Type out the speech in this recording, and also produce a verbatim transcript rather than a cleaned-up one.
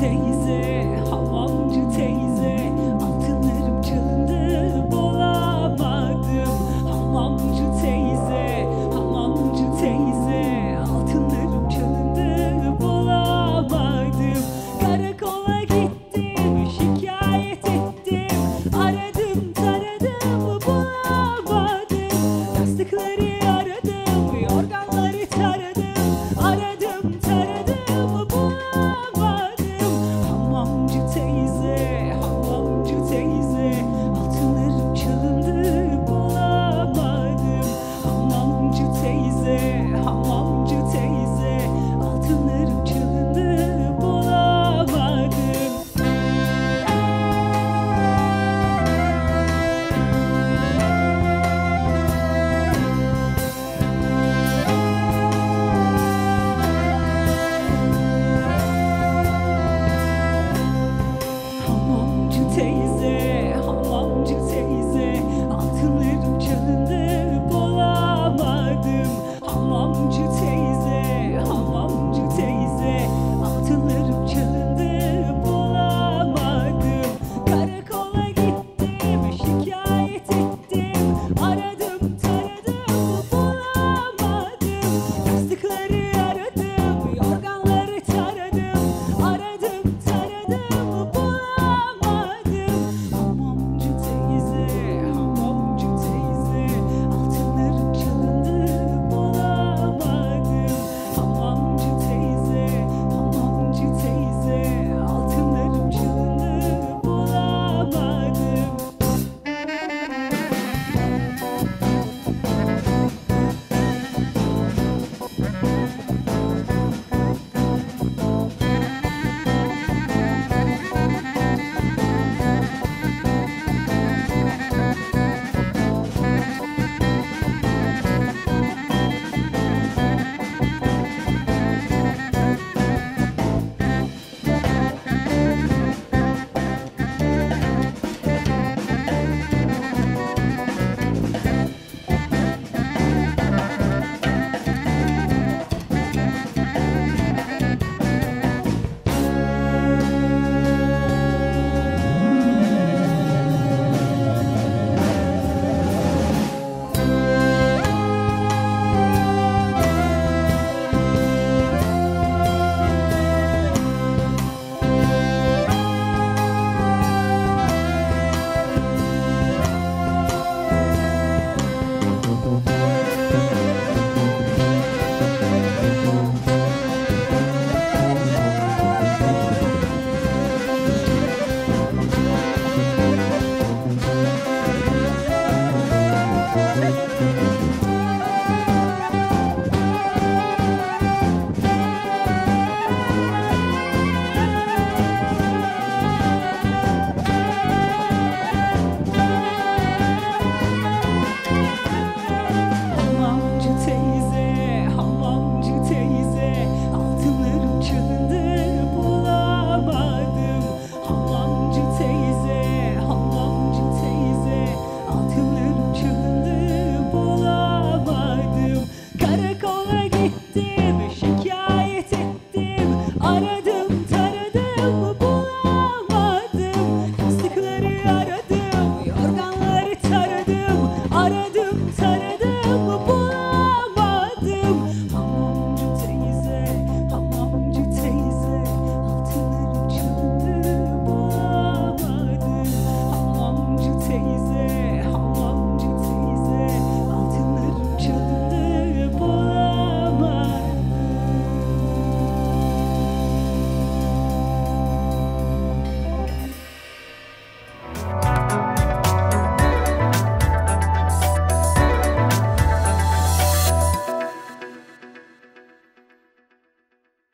teyze.